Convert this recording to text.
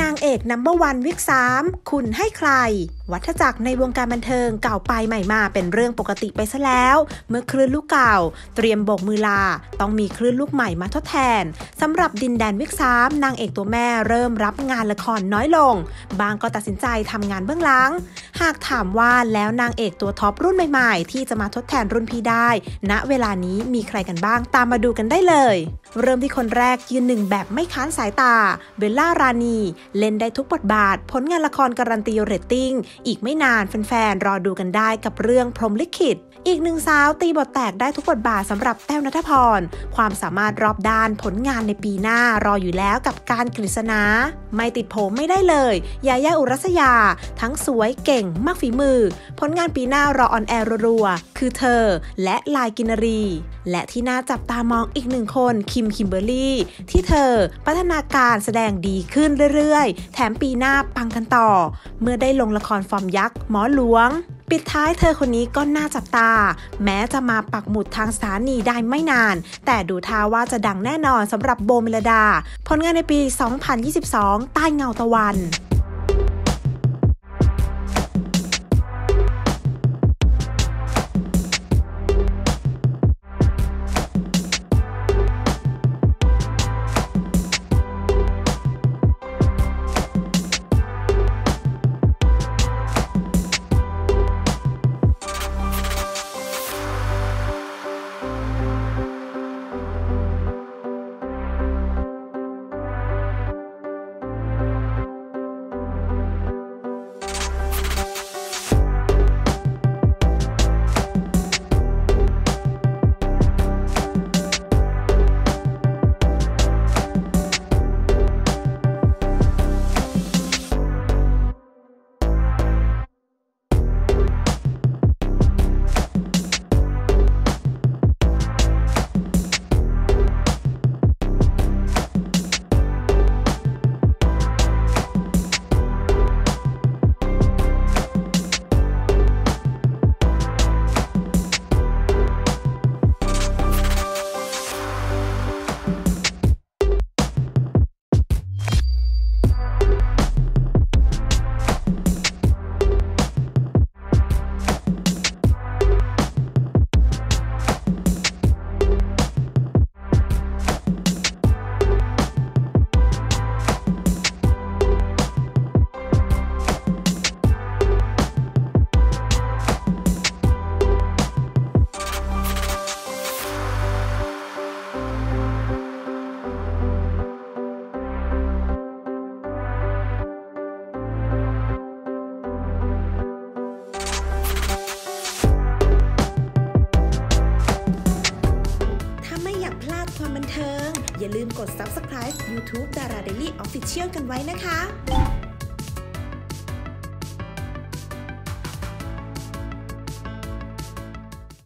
นางเอกนัมเบอร์วันวิก3คุณให้ใครวัฏจักรในวงการบันเทิงเก่าไปใหม่มาเป็นเรื่องปกติไปซะแล้วเมื่อคลื่นลูกเก่าเตรียมโบกมือลาต้องมีคลื่นลูกใหม่มาทดแทนสำหรับดินแดนวิก3นางเอกตัวแม่เริ่มรับงานละครน้อยลงบางก็ตัดสินใจทำงานเบื้องหลังหากถามว่าแล้วนางเอกตัวท็อปรุ่นใหม่ๆที่จะมาทดแทนรุ่นพี่ได้ณเวลานี้มีใครกันบ้างตามมาดูกันได้เลยเริ่มที่คนแรกยืนหนึ่งแบบไม่ค้านสายตาเบลล่ารานีเล่นได้ทุกบทบาทผลงานละครการันตีเรตติ้งอีกไม่นานแฟนๆรอดูกันได้กับเรื่องพรหมลิขิตอีกหนึ่งสาวตีบทแตกได้ทุกบทบาทสำหรับแต้วณัฐพรความสามารถรอบด้านผลงานในปีหน้ารออยู่แล้วกับการกฤษณาไม่ติดโผไม่ได้เลยยายาอุรัสยาทั้งสวยเก่งมากฝีมือผลงานปีหน้ารอออนแอร์รัวๆคือเธอและลายกินรีและที่น่าจับตามองอีกหนึ่งคนคิมเบอร์รี่ที่เธอพัฒนาการแสดงดีขึ้นเรื่อยๆแถมปีหน้าปังกันต่อเมื่อได้ลงละครฟอร์มยักษ์หมอหลวงปิดท้ายเธอคนนี้ก็น่าจับตาแม้จะมาปักหมุดทางสถานีได้ไม่นานแต่ดูท่าว่าจะดังแน่นอนสำหรับโบเมลดาผลงานในปี 2022 ใต้เงาตะวันอย่าลืมกด Subscribe YouTube Dara Daily Official กันไว้นะคะ